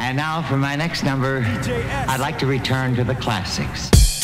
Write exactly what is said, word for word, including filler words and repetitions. And now for my next number, I'd like to return to the classics.